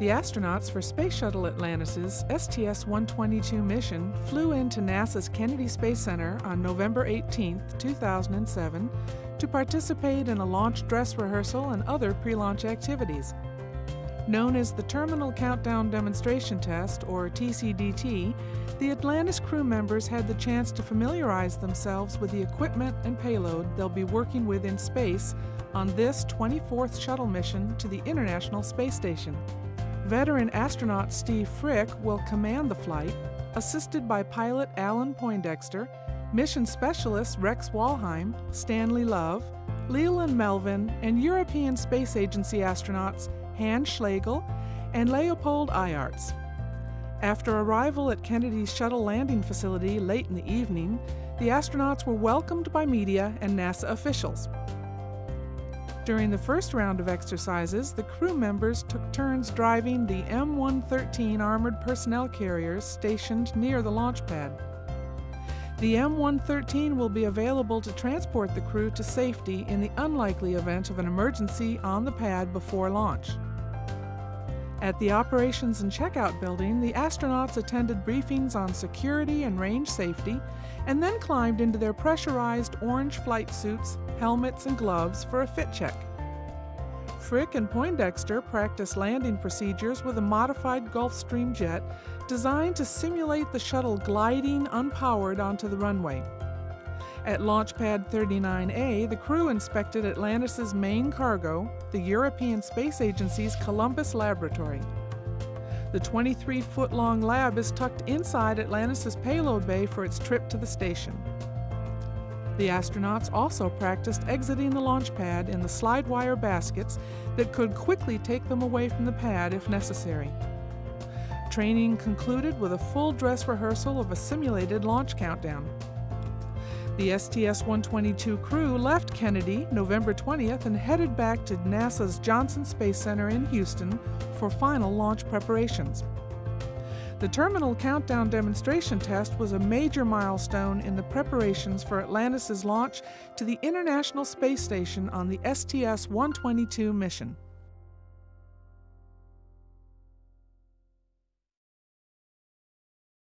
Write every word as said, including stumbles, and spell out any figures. The astronauts for Space Shuttle Atlantis' S T S one twenty-two mission flew into NASA's Kennedy Space Center on November eighteenth, two thousand seven, to participate in a launch dress rehearsal and other pre-launch activities. Known as the Terminal Countdown Demonstration Test, or T C D T, the Atlantis crew members had the chance to familiarize themselves with the equipment and payload they'll be working with in space on this twenty-fourth shuttle mission to the International Space Station. Veteran astronaut Steve Frick will command the flight, assisted by pilot Alan Poindexter, mission specialists Rex Walheim, Stanley Love, Leland Melvin, and European Space Agency astronauts Hans Schlegel and Leopold Eyharts. After arrival at Kennedy's shuttle landing facility late in the evening, the astronauts were welcomed by media and NASA officials. During the first round of exercises, the crew members took turns driving the M one thirteen armored personnel carriers stationed near the launch pad. The M one thirteen will be available to transport the crew to safety in the unlikely event of an emergency on the pad before launch. At the Operations and Checkout Building, the astronauts attended briefings on security and range safety, and then climbed into their pressurized orange flight suits, helmets, and gloves for a fit check. Frick and Poindexter practiced landing procedures with a modified Gulfstream jet designed to simulate the shuttle gliding unpowered onto the runway. At Launch Pad thirty-nine A, the crew inspected Atlantis' main cargo, the European Space Agency's Columbus Laboratory. The twenty-three-foot-long lab is tucked inside Atlantis' payload bay for its trip to the station. The astronauts also practiced exiting the launch pad in the slide wire baskets that could quickly take them away from the pad if necessary. Training concluded with a full dress rehearsal of a simulated launch countdown. The S T S one twenty-two crew left Kennedy November twentieth and headed back to NASA's Johnson Space Center in Houston for final launch preparations. The Terminal Countdown Demonstration Test was a major milestone in the preparations for Atlantis' launch to the International Space Station on the S T S one twenty-two mission.